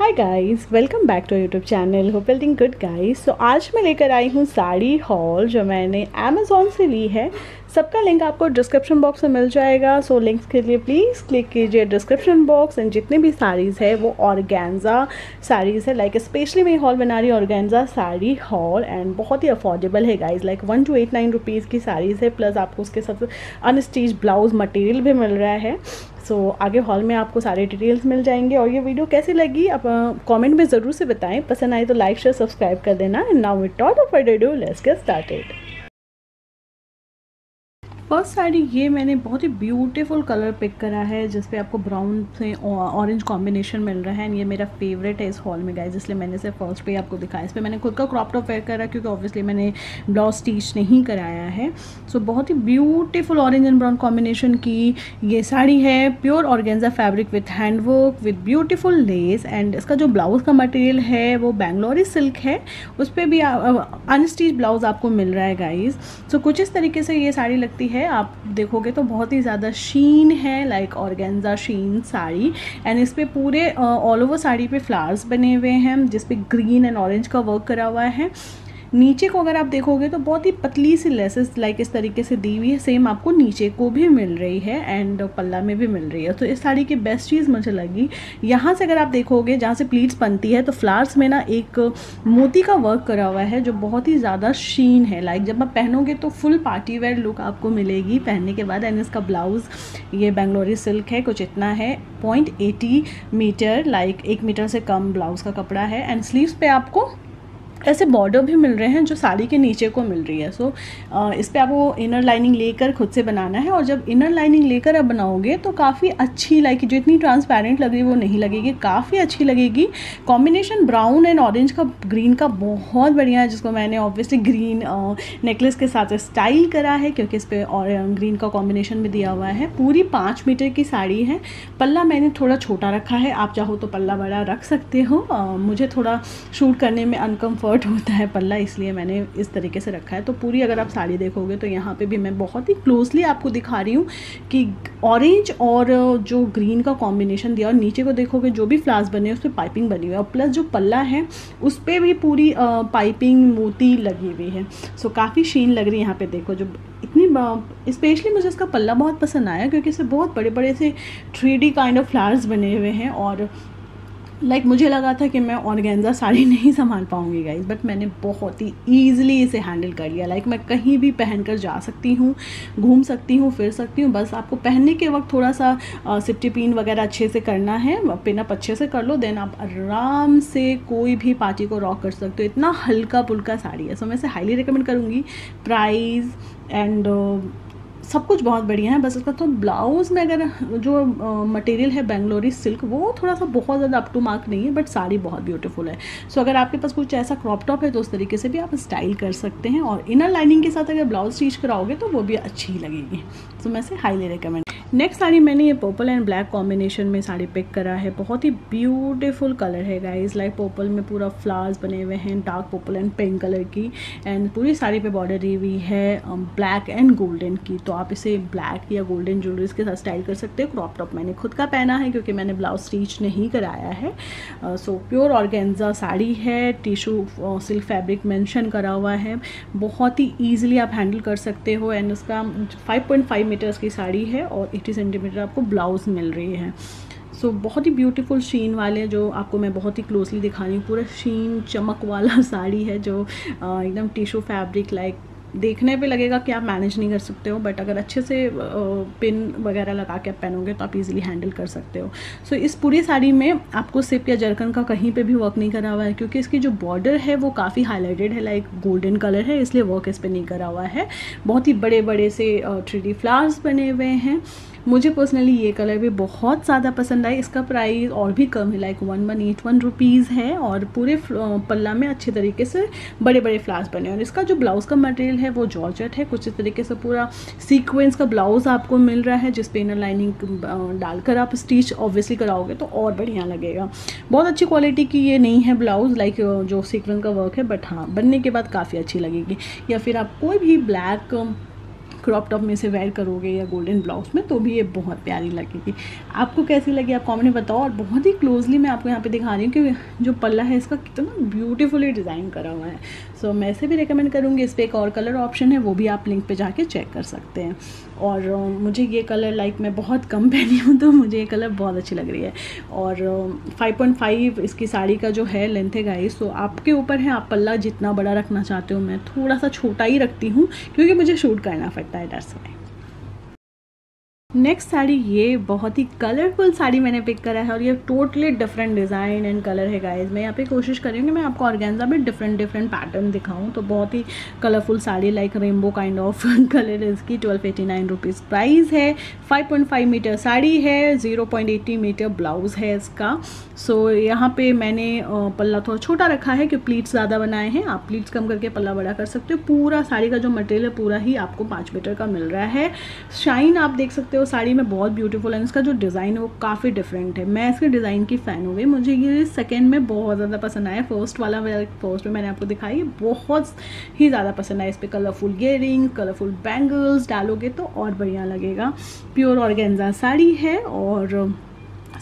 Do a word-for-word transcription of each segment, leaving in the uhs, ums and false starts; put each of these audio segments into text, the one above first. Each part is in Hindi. Hi guys, welcome back to YouTube channel hope everything good guys. So आज मैं लेकर आई हूँ साड़ी हॉल जो मैंने अमेज़ॉन से ली है। सबका लिंक आपको डिस्क्रिप्शन बॉक्स में मिल जाएगा। सो so, लिंक्स के लिए प्लीज़ क्लिक कीजिए डिस्क्रिप्शन बॉक्स। एंड जितने भी साड़ीज़ है वो ऑर्गेन्जा साड़ीज़ है। लाइक like, स्पेशली मैं हॉल बना रही हूँ ऑर्गेन्जा साड़ी हॉल। एंड बहुत ही अफोर्डेबल है guys, like one two eight nine rupees की साड़ीज़ है। प्लस आपको उसके साथ अनस्टिच ब्लाउज मटेरियल भी मिल रहा है। सो so, आगे हॉल में आपको सारे डिटेल्स मिल जाएंगे। और ये वीडियो कैसी लगी आप कमेंट में ज़रूर से बताएं। पसंद आए तो लाइक शेयर सब्सक्राइब कर देना। And now without further ado let's get started. First sari ये मैंने बहुत ही ब्यूटीफुल कलर पिक करा है जिसपे आपको ब्राउन से ऑरेंज कॉम्बिनेशन मिल रहा है। एंड ये मेरा फेवरेट है इस हॉल में गाइज, इसलिए मैंने इसे फर्स्ट पे आपको दिखाया। इस पर मैंने खुद का क्रॉप टॉप वेयर करा क्योंकि ऑब्वियसली मैंने ब्लाउज स्टिच नहीं कराया है। सो so, बहुत ही beautiful orange and brown combination की ये साड़ी है। Pure organza fabric with handwork with beautiful lace. And इसका जो ब्लाउज का मटेरियल है वो बैंगलोरी सिल्क है। उस पर भी अनस्टिच ब्लाउज आपको मिल रहा है गाइज। सो so, कुछ इस तरीके से ये साड़ी लगती है। आप देखोगे तो बहुत ही ज़्यादा शीन है, like organza sheen sari. And इस पे पूरे ऑल ओवर साड़ी पे फ्लावर्स बने हुए हैं जिसपे ग्रीन एंड ऑरेंज का वर्क करा हुआ है। नीचे को अगर आप देखोगे तो बहुत ही पतली सी लेसेस लाइक इस तरीके से दी हुई है। सेम आपको नीचे को भी मिल रही है एंड पल्ला में भी मिल रही है। तो इस साड़ी की बेस्ट चीज़ मुझे लगी, यहाँ से अगर आप देखोगे जहाँ से प्लीट्स बनती है तो फ्लावर्स में ना एक मोती का वर्क करा हुआ है जो बहुत ही ज़्यादा शीन है। लाइक जब आप पहनोगे तो फुल पार्टी वेयर लुक आपको मिलेगी पहनने के बाद। एंड इसका ब्लाउज़ ये बेंगलोरी सिल्क है, कुछ इतना है पॉइंट एटी मीटर लाइक एक मीटर से कम ब्लाउज़ का कपड़ा है। एंड स्लीव्स पे आपको ऐसे बॉर्डर भी मिल रहे हैं जो साड़ी के नीचे को मिल रही है। सो so, इस पर आपको इनर लाइनिंग लेकर खुद से बनाना है। और जब इनर लाइनिंग लेकर आप बनाओगे तो काफ़ी अच्छी लाइक जो इतनी ट्रांसपेरेंट लग रही है वो नहीं लगेगी, काफ़ी अच्छी लगेगी। कॉम्बिनेशन ब्राउन एंड ऑरेंज का ग्रीन का बहुत बढ़िया है जिसको मैंने ऑब्वियसली ग्रीन नेकलेस के साथ स्टाइल करा है क्योंकि इस पर और ग्रीन का कॉम्बिनेशन भी दिया हुआ है। पूरी पाँच मीटर की साड़ी है। पल्ला मैंने थोड़ा छोटा रखा है, आप चाहो तो पल्ला बड़ा रख सकते हो। uh, मुझे थोड़ा शूट करने में अनकम्फर्ट होता है पल्ला, इसलिए मैंने इस तरीके से रखा है। तो पूरी अगर आप साड़ी देखोगे तो यहाँ पे भी मैं बहुत ही क्लोजली आपको दिखा रही हूँ कि ऑरेंज और जो ग्रीन का कॉम्बिनेशन दिया। और नीचे को देखोगे जो भी फ्लावर्स बने हैं उस पर पाइपिंग बनी हुई है। और प्लस जो पल्ला है उस पर भी पूरी पाइपिंग मोती लगी हुई है। सो काफ़ी शीन लग रही है यहाँ पर। देखो जो इतनी स्पेशली मुझे इसका पल्ला बहुत पसंद आया क्योंकि इससे बहुत बड़े बड़े से three D kind of flowers बने हुए हैं। और लाइक like, मुझे लगा था कि मैं ऑर्गेन्जा साड़ी नहीं संभाल पाऊंगी गाइज, बट मैंने बहुत ही ईजिली इसे हैंडल कर लिया। लाइक like, मैं कहीं भी पहन कर जा सकती हूँ, घूम सकती हूँ, फिर सकती हूँ। बस आपको पहनने के वक्त थोड़ा सा सिफ्टी पिन वगैरह अच्छे से करना है, पिनअप अच्छे से कर लो, देन आप आराम से कोई भी पार्टी को रॉक कर सकते हो। इतना हल्का पुल्का साड़ी है। सो मैं इसे हाईली रिकमेंड करूँगी। प्राइस एंड सब कुछ बहुत बढ़िया है। बस इसका तो ब्लाउज़ में अगर जो मटेरियल है बेंगलोरी सिल्क वो थोड़ा सा बहुत ज़्यादा अप टू मार्क नहीं है, बट साड़ी बहुत ब्यूटीफुल है। सो so, अगर आपके पास कुछ ऐसा क्रॉप टॉप है तो उस तरीके से भी आप स्टाइल कर सकते हैं। और इनर लाइनिंग के साथ अगर ब्लाउज स्टिच कराओगे तो वो भी अच्छी लगेगी। सो so, मैं इसे हाईली रिकमेंड। नेक्स्ट साड़ी मैंने ये पर्पल एंड ब्लैक कॉम्बिनेशन में साड़ी पिक करा है। बहुत ही ब्यूटीफुल कलर है गाइज, लाइक पर्पल में पूरा फ्लावर्स बने हुए हैं, dark purple and pink colour की। एंड पूरी साड़ी पे बॉर्डर दी हुई है ब्लैक एंड गोल्डन की। तो आप इसे ब्लैक या गोल्डन ज्वेलरीज के साथ स्टाइल कर सकते हो। क्रॉप टॉप मैंने खुद का पहना है क्योंकि मैंने ब्लाउज स्टिच नहीं कराया है। So uh, so, pure organza sari है, टिशू सिल्क फैब्रिक मेंशन करा हुआ है। बहुत ही ईजिली आप हैंडल कर सकते हो। एंड उसका फाइव पॉइंट फाइव मीटर्स की साड़ी है और अस्सी सेंटीमीटर आपको ब्लाउज मिल रही है। सो so, बहुत ही ब्यूटीफुल शीन वाले जो आपको मैं बहुत ही क्लोजली दिखा रही हूँ। पूरा शीन चमक वाला साड़ी है जो एकदम टिशू फैब्रिक लाइक देखने पे लगेगा कि आप मैनेज नहीं कर सकते हो, बट अगर अच्छे से पिन वगैरह लगा के आप पहनोगे तो आप इजीली हैंडल कर सकते हो। सो so, इस पूरी साड़ी में आपको सिप या जर्कन का कहीं पे भी वर्क नहीं करा हुआ है क्योंकि इसकी जो बॉर्डर है वो काफ़ी हाईलाइटेड है, लाइक गोल्डन कलर है, इसलिए वर्क इस पर नहीं करा हुआ है। बहुत ही बड़े बड़े से थ्री डी फ्लावर्स बने हुए हैं। मुझे पर्सनली ये कलर भी बहुत ज़्यादा पसंद आई। इसका प्राइस और भी कम है, like one one eight one rupees है। और पूरे पल्ला में अच्छे तरीके से बड़े बड़े फ्लावर्स बने हैं। और इसका जो ब्लाउज़ का मटेरियल है वो जॉर्जेट है। कुछ इस तरीके से पूरा सीक्वेंस का ब्लाउज़ आपको मिल रहा है जिस पे इनर लाइनिंग डालकर आप स्टिच ऑब्वियसली कराओगे तो और बढ़िया लगेगा। बहुत अच्छी क्वालिटी की ये नहीं है ब्लाउज़, लाइक जो सीक्वेंस का वर्क है, बट हाँ बनने के बाद काफ़ी अच्छी लगेगी। या फिर आप कोई भी ब्लैक क्रॉप टॉप में से वेयर करोगे या गोल्डन ब्लाउज में तो भी ये बहुत प्यारी लगेगी। आपको कैसी लगी आप कॉमेंट में बताओ। और बहुत ही क्लोजली मैं आपको यहाँ पे दिखा रही हूँ कि जो पल्ला है इसका कितना ब्यूटीफुली डिज़ाइन करा हुआ है। सो मैं इसे भी रिकमेंड करूँगी। इस पर एक और कलर ऑप्शन है, वो भी आप लिंक पर जाके चेक कर सकते हैं। और मुझे ये कलर लाइक मैं बहुत कम पहनी हूँ तो मुझे ये कलर बहुत अच्छी लग रही है। और फाइव पॉइंट फाइव इसकी साड़ी का जो है लेंथ है गाइस, तो आपके ऊपर है आप पल्ला जितना बड़ा रखना चाहते हो। मैं थोड़ा सा छोटा ही रखती हूँ क्योंकि मुझे शूट करना पड़ता है दैट्स व्हाई। नेक्स्ट साड़ी, ये बहुत ही कलरफुल साड़ी मैंने पिक करा है और ये totally different design and colour है गाइस। मैं यहाँ पे कोशिश कर रही हूँ कि मैं आपको ऑर्गेन्जा में डिफरेंट डिफरेंट पैटर्न दिखाऊँ। तो बहुत ही colourful sari like rainbow kind of colour है इसकी। Twelve eighty nine rupees price है। Five point five meter sari है, zero point eighty meter blouse है इसका। सो यहाँ पर मैंने पल्ला थोड़ा छोटा रखा है क्योंकि प्लीट्स ज़्यादा बनाए हैं। आप प्लीट्स कम करके पल्ला बड़ा कर सकते हो। पूरा साड़ी का जो मटेरियल है पूरा ही आपको पाँच मीटर का मिल रहा है। शाइन आप देख सकते हो साड़ी में बहुत ब्यूटीफुल है। इसका जो डिज़ाइन है वो काफ़ी डिफरेंट है। मैं इसके डिज़ाइन की फ़ैन हो गई। मुझे ये सेकंड में बहुत ज़्यादा पसंद आया। फर्स्ट वाला फर्स्ट में मैंने आपको दिखाई, बहुत ही ज़्यादा पसंद आया। इस पर colourful earring, colourful bangles डालोगे तो और बढ़िया लगेगा। प्योर ऑर्गेन्जा साड़ी है और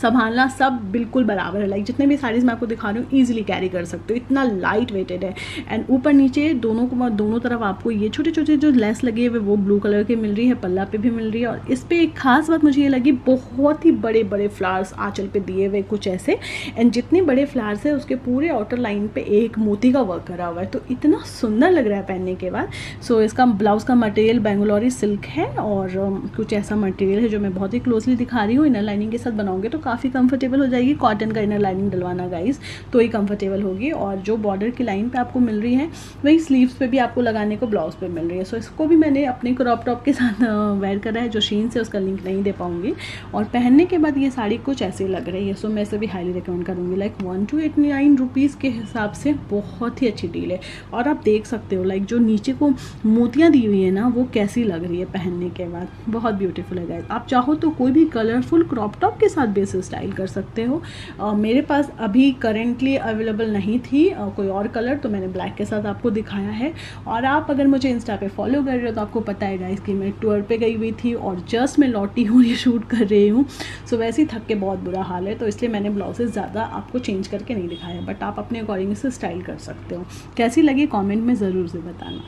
संभालना सब बिल्कुल बराबर है। लाइक जितने भी साड़ीज़ मैं आपको दिखा रही हूँ ईजिली कैरी कर सकते हो, इतना लाइट वेटेड है। एंड ऊपर नीचे दोनों को दोनों तरफ आपको ये छोटे छोटे जो लेस लगे हुए वो ब्लू कलर के मिल रही है, पल्ला पे भी मिल रही है। और इस पर एक खास बात मुझे ये लगी, बहुत ही बड़े बड़े फ्लावर्स आँचल पे दिए हुए कुछ ऐसे। एंड जितने बड़े फ्लावर्स है उसके पूरे आउटर लाइन पर एक मोती का वर्क करा हुआ है, तो इतना सुंदर लग रहा है पहनने के बाद। सो इसका ब्लाउज़ का मटेरियल बेंगलोरी सिल्क है और कुछ ऐसा मटेरियल है जो मैं बहुत ही क्लोजली दिखा रही हूँ। इनर लाइनिंग के साथ बनाऊँगे तो काफ़ी कंफर्टेबल हो जाएगी। कॉटन का इनर लाइनिंग डलवाना गाइस तो ही कंफर्टेबल होगी। और जो बॉर्डर की लाइन पे आपको मिल रही है वही स्लीव्स पे भी आपको लगाने को ब्लाउज पे मिल रही है। सो इसको भी मैंने अपने क्रॉप टॉप के साथ वेयर करा है जो शीन से, उसका लिंक नहीं दे पाऊंगी। और पहनने के बाद ये साड़ी कुछ ऐसे लग रही है। सो मैं इसे भी हाईली रिकमेंड करूँगी। Like one two eighty nine rupees के हिसाब से बहुत ही अच्छी डील है। और आप देख सकते हो लाइक जो नीचे को मोतियाँ दी हुई है ना वो कैसी लग रही है पहनने के बाद, बहुत ब्यूटीफुल है गाइस। आप चाहो तो कोई भी कलरफुल क्रॉप टॉप के साथ से स्टाइल कर सकते हो। uh, मेरे पास अभी करेंटली अवेलेबल नहीं थी uh, कोई और कलर, तो मैंने ब्लैक के साथ आपको दिखाया है। और आप अगर मुझे इंस्टा पे फॉलो कर रहे हो तो आपको पता है गाइस कि मैं टूर पे गई हुई थी और जस्ट मैं लौटी हूँ, ये शूट कर रही हूँ। सो so, वैसे ही थक के बहुत बुरा हाल है, तो इसलिए मैंने ब्लाउजेस ज़्यादा आपको चेंज करके नहीं दिखाया। बट आप अपने अकॉर्डिंग से स्टाइल कर सकते हो। कैसी लगी कॉमेंट में ज़रूर से बताना।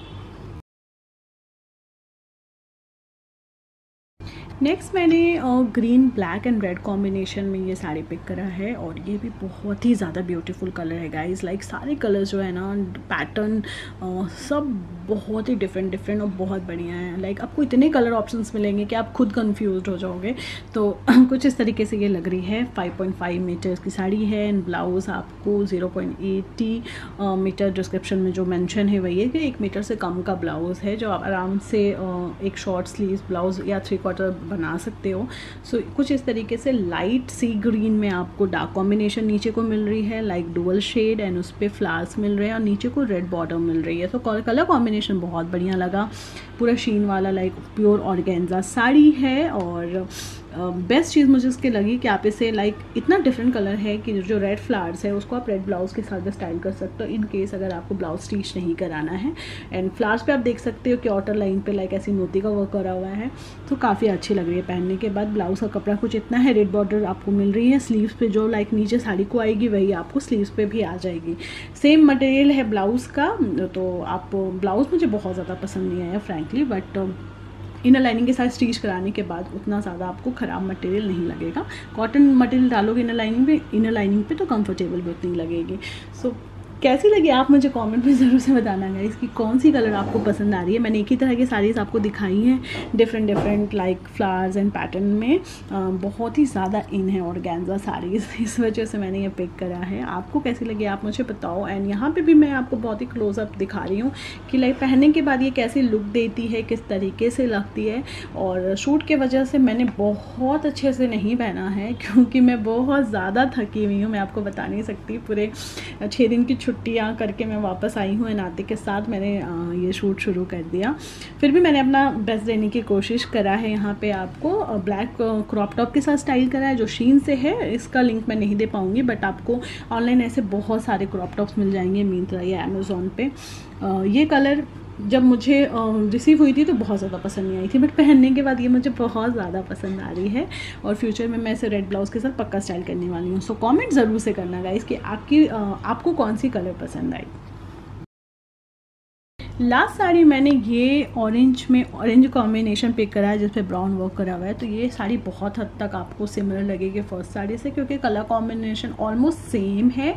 नेक्स्ट मैंने green black and red combination में ये साड़ी पिक करा है और ये भी बहुत ही ज़्यादा ब्यूटीफुल कलर है गाइस। लाइक सारे कलर्स जो है ना पैटर्न uh, सब बहुत ही डिफरेंट डिफरेंट और बहुत बढ़िया है। लाइक आपको इतने कलर ऑप्शंस मिलेंगे कि आप खुद कंफ्यूज हो जाओगे। तो कुछ इस तरीके से ये लग रही है। फाइव पॉइंट फाइव मीटर्स की साड़ी है एंड ब्लाउज़ आपको zero point eighty meter description में जो मेंशन है वही है कि एक मीटर से कम का ब्लाउज़ है जो आप आराम से uh, एक शॉर्ट स्लीव ब्लाउज़ या थ्री क्वार्टर बना सकते हो। सो so, कुछ इस तरीके से लाइट सी ग्रीन में आपको डार्क कॉम्बिनेशन नीचे को मिल रही है, लाइक डुअल शेड एंड उस पर फ्लावर्स मिल रहे हैं और नीचे को रेड बॉर्डर मिल रही है। तो so, कलर कॉम्बिनेशन बहुत बढ़िया लगा, पूरा शीन वाला। लाइक प्योर ऑर्गेन्जा साड़ी है और बेस्ट uh, चीज़ मुझे इसके लगी कि आप इसे लाइक इतना डिफरेंट कलर है कि जो रेड फ्लावर्स है उसको आप रेड ब्लाउज़ के साथ भी स्टाइल कर सकते हो इन केस अगर आपको ब्लाउज स्टिच नहीं कराना है। एंड फ्लावर्स पे आप देख सकते हो कि आउटर लाइन पे लाइक ऐसी मोती का वर्क करा हुआ है, तो काफ़ी अच्छी लग रही है पहनने के बाद। ब्लाउज़ का कपड़ा कुछ इतना है, रेड बॉर्डर आपको मिल रही है। स्लीव्स पे जो लाइक नीचे साड़ी को आएगी वही आपको स्लीव्स पे भी आ जाएगी। सेम मटेरियल है ब्लाउज़ का। तो आप ब्लाउज़ मुझे बहुत ज़्यादा पसंद नहीं आया फ्रेंकली, बट इनर लाइनिंग के साथ स्टिच कराने के बाद उतना ज़्यादा आपको ख़राब मटेरियल नहीं लगेगा। कॉटन मटेरियल डालोगे इनर लाइनिंग पे इनर लाइनिंग पे तो कंफर्टेबल भी उतनी लगेगी। सो so, कैसी लगी आप मुझे कमेंट में ज़रूर से बताना गाइस कि कौन सी कलर आपको पसंद आ रही है। मैंने एक ही तरह की साड़ीज़ आपको दिखाई हैं different different like flowers and pattern में। आ, बहुत ही ज़्यादा इन है ऑर्गेन्जा साड़ीज़, इस वजह से मैंने ये पिक करा है। आपको कैसी लगी आप मुझे बताओ। एंड यहाँ पे भी मैं आपको बहुत ही क्लोजअप दिखा रही हूँ कि लाइक पहनने के बाद ये कैसी लुक देती है, किस तरीके से लगती है। और शूट के वजह से मैंने बहुत अच्छे से नहीं पहना है क्योंकि मैं बहुत ज़्यादा थकी हुई हूँ। मैं आपको बता नहीं सकती, पूरे छः दिन की छुट्टियाँ करके मैं वापस आई हूँ। नाते के साथ मैंने ये शूट शुरू कर दिया, फिर भी मैंने अपना बेस्ट देने की कोशिश करा है। यहाँ पे आपको ब्लैक क्रॉप टॉप के साथ स्टाइल करा है जो शीन से है, इसका लिंक मैं नहीं दे पाऊँगी। बट आपको ऑनलाइन ऐसे बहुत सारे क्रॉप टॉप्स मिल जाएंगे मिंत्रा या अमेज़ॉन पे। ये कलर जब मुझे रिसीव हुई थी तो बहुत ज़्यादा पसंद नहीं आई थी, बट पहनने के बाद ये मुझे बहुत ज़्यादा पसंद आ रही है और फ्यूचर में मैं इसे रेड ब्लाउज़ के साथ पक्का स्टाइल करने वाली हूँ। सो कमेंट ज़रूर से करना गाइस कि आपकी आपको कौन सी कलर पसंद आई। लास्ट साड़ी मैंने ये ऑरेंज में ऑरेंज कॉम्बिनेशन पिक करा है जिस पे ब्राउन वर्क करा हुआ है, तो ये साड़ी बहुत हद तक आपको सिमिलर लगेगी फर्स्ट साड़ी से क्योंकि कलर कॉम्बिनेशन ऑलमोस्ट सेम है,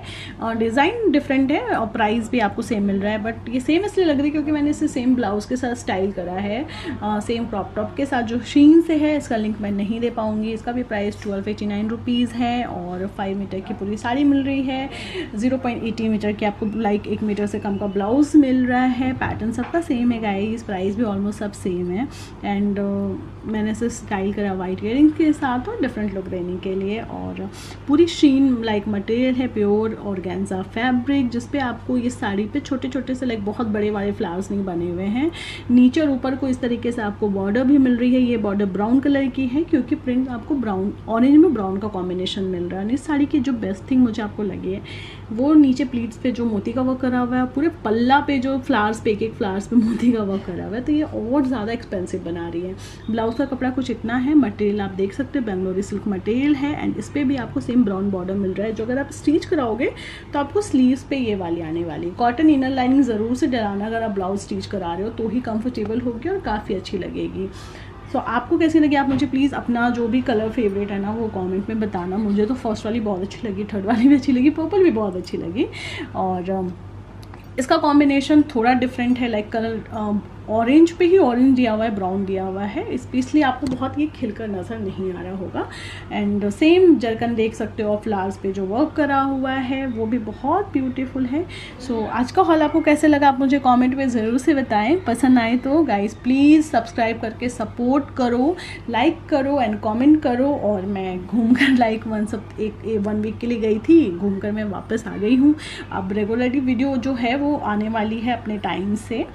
डिज़ाइन डिफरेंट है और प्राइस भी आपको सेम मिल रहा है। बट ये सेम इसलिए लग रही है क्योंकि मैंने इसे सेम ब्लाउज़ के साथ स्टाइल करा है, आ, सेम क्रॉप टॉप के साथ जो शीन से है। इसका लिंक मैं नहीं दे पाऊँगी, इसका भी price twelve eighty nine rupees है और फाइव मीटर की पूरी साड़ी मिल रही है, ज़ीरो पॉइंट एटी मीटर की आपको लाइक एक मीटर से कम का ब्लाउज़ मिल रहा है। पैटर्न सबका सेम है गाइस, प्राइस भी ऑलमोस्ट सब सेम है एंड uh, मैंने इसे स्टाइल करा वाइट इयररिंग्स के साथ और डिफरेंट लुक देने के लिए। और पूरी शीन लाइक मटेरियल है, प्योर ऑर्गेन्जा फैब्रिक जिस पे आपको ये साड़ी पे छोटे छोटे से लाइक बहुत बड़े वाले फ्लावर्स नहीं बने हुए हैं। नीचे और ऊपर को इस तरीके से आपको बॉर्डर भी मिल रही है, ये बॉर्डर ब्राउन कलर की है क्योंकि प्रिंट आपको ब्राउन ऑरेंज में ब्राउन का कॉम्बिनेशन मिल रहा है। इस साड़ी की जो बेस्ट थिंग मुझे आपको लगी है वो नीचे प्लीट्स पे जो मोती का वर्क करा हुआ है, पूरे पल्ला पे जो फ्लावर्स पे एक एक फ्लावर्स पे मोती का वर्क करा हुआ है, तो ये और ज़्यादा एक्सपेंसिव बना रही है। ब्लाउज़ का कपड़ा कुछ इतना है, मटेरियल आप देख सकते हैं बेंगलोरी सिल्क मटेरियल है एंड इस पर भी आपको सेम ब्राउन बॉर्डर मिल रहा है जो अगर आप स्टिच कराओगे तो आपको स्लीव्स पे ये वाली आने वाली। कॉटन इनर लाइनिंग ज़रूर से डलाना अगर आप ब्लाउज स्टिच करा रहे हो तो ही कम्फर्टेबल होगी और काफ़ी अच्छी लगेगी। सो so, आपको कैसी लगी आप मुझे प्लीज़ अपना जो भी कलर फेवरेट है ना वो कमेंट में बताना। मुझे तो फर्स्ट वाली बहुत अच्छी लगी, थर्ड वाली भी अच्छी लगी, पर्पल भी बहुत अच्छी लगी और इसका कॉम्बिनेशन थोड़ा डिफरेंट है लाइक कलर ऑरेंज पे ही ऑरेंज दिया हुआ है, ब्राउन दिया हुआ है, इस इसलिए आपको बहुत ये खिलकर नज़र नहीं आ रहा होगा। एंड सेम जरकन देख सकते हो, फ्लावर्स पे जो वर्क करा हुआ है वो भी बहुत ब्यूटीफुल है। सो so, आज का हॉल आपको कैसे लगा आप मुझे कमेंट में ज़रूर से बताएं। पसंद आए तो गाइस प्लीज़ सब्सक्राइब करके सपोर्ट करो, लाइक करो एंड कॉमेंट करो। और मैं घूम कर लाइक वन सब एक वन वीक के लिए गई थी, घूम कर मैं वापस आ गई हूँ। अब रेगुलरली वीडियो जो है वो आने वाली है अपने टाइम से।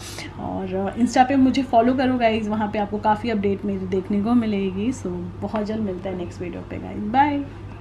और इंस्टा पे मुझे फॉलो करो गाइज, वहाँ पे आपको काफ़ी अपडेट मेरी देखने को मिलेगी। सो बहुत जल्द मिलता है नेक्स्ट वीडियो पे गाइज, बाय।